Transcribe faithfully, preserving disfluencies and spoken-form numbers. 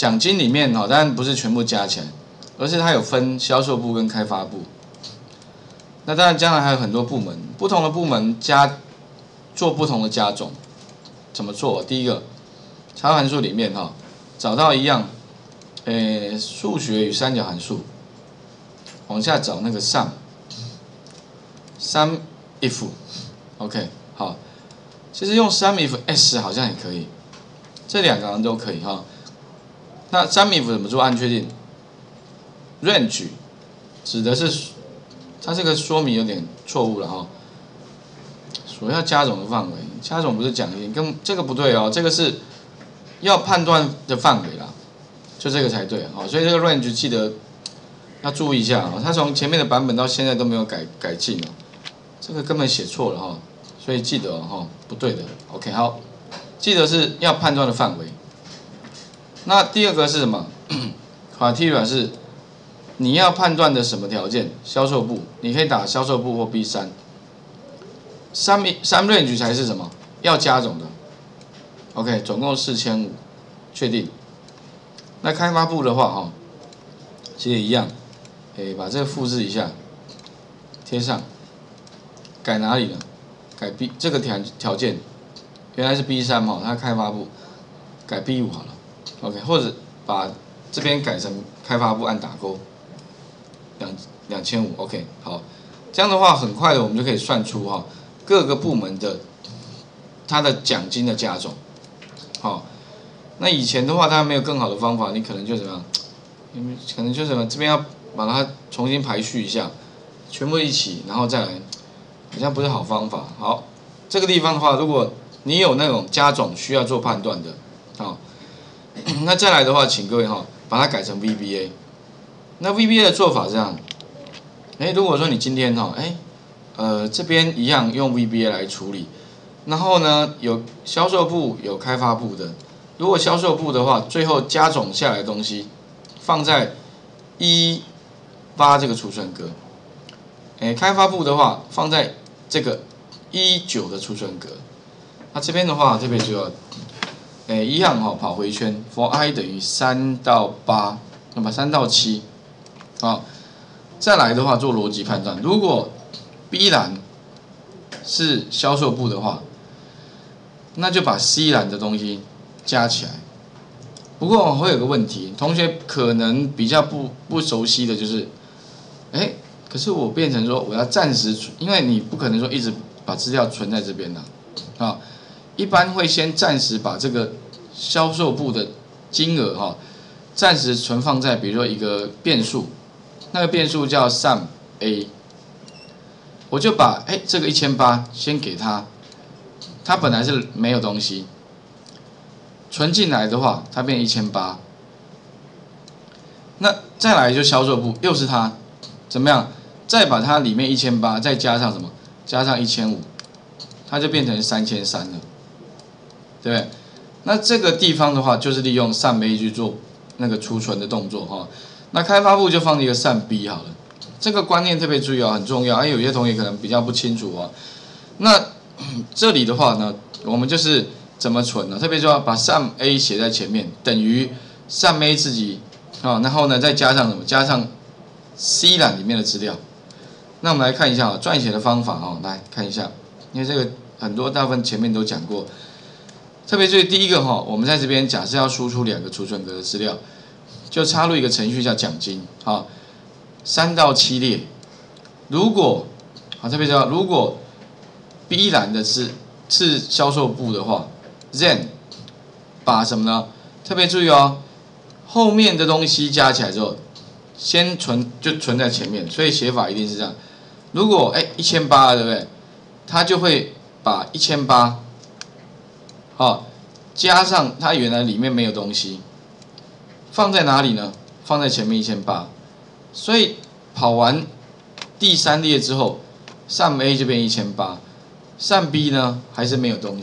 奖金里面哈，当然不是全部加起来，而是它有分销售部跟开发部。那当然将来还有很多部门，不同的部门加做不同的加总。怎么做？第一个，常函数里面哈，找到一样，诶，数学与三角函数，往下找那个 sum sum if OK 好，其实用 sum if s 好像也可以。 这两个人都可以哈。那 sum if 怎么做按确定 ？range 指的是它这个说明有点错误了哈。所要加总的范围，加总不是奖金，跟这个不对哦，这个是要判断的范围啦，就这个才对哦。所以这个 range 记得要注意一下哦，它从前面的版本到现在都没有改改进哦，这个根本写错了哈，所以记得哦，不对的。OK 好。 记得是要判断的范围。那第二个是什么？criteria 是你要判断的什么条件？销售部，你可以打销售部或 B 三。sum sum range 才是什么？要加总的。OK， 总共 四千五百， 确定。那开发部的话，哈，其实一样，诶，把这个复制一下，贴上，改哪里呢？改 B 这个条条件。 原来是 B 三 嘛，它开发部改 B 五 好了 ，OK， 或者把这边改成开发部按打勾，两千五 ，OK， 好，这样的话很快的我们就可以算出哈各个部门的它的奖金的加总，好，那以前的话它没有更好的方法，你可能就怎么样，你可能就什么这边要把它重新排序一下，全部一起然后再来，好像不是好方法。好，这个地方的话如果 你有那种加总需要做判断的，好，那再来的话，请各位哈，把它改成 V B A。那 V B A 的做法是这样，哎，如果说你今天哈，哎，呃，这边一样用 V B A 来处理，然后呢，有销售部有开发部的，如果销售部的话，最后加总下来的东西放在一八这个储存格，哎，开发部的话放在这个一九的储存格。 那这边的话，特别就要，诶、欸，一样哈、哦，跑回圈 ，for i 等于三到八，那么三到七，好，再来的话做逻辑判断。如果 B 栏是销售部的话，那就把 C 栏的东西加起来。不过会有个问题，同学可能比较不不熟悉的就是，哎、欸，可是我变成说我要暂时，因为你不可能说一直把资料存在这边的啊。 一般会先暂时把这个销售部的金额哈，暂时存放在比如说一个变数，那个变数叫 sum a， 我就把哎这个 一千八百 先给他，他本来是没有东西，存进来的话，它变 一千八百， 那再来就销售部又是它，怎么样？再把它里面 一千八百 再加上什么？加上 一千五百， 它就变成 三千三百 了。 对不对？那这个地方的话，就是利用 sum a 去做那个储存的动作哈。那开发部就放一个 sum b 好了，这个观念特别注意啊，很重要。哎，有些同学可能比较不清楚啊。那这里的话呢，我们就是怎么存呢？特别就要把 sum a 写在前面，等于 sum a 自己啊，然后呢再加上什么？加上 C 栏里面的资料。那我们来看一下啊，撰写的方法啊，来看一下，因为这个很多大部分前面都讲过。 特别注意第一个哈，我们在这边假设要输出两个储存格的资料，就插入一个程序叫奖金啊，三到七列。如果啊特别注意，如果 B 栏的是是销售部的话 ，then 把什么呢？特别注意哦，后面的东西加起来之后，先存就存在前面，所以写法一定是这样。如果哎一千八对不对？它就会把一千八。 啊，加上它原来里面没有东西，放在哪里呢？放在前面 一千八百， 所以跑完第三列之后，sum a 这边 一千八百，sum b 呢还是没有东西。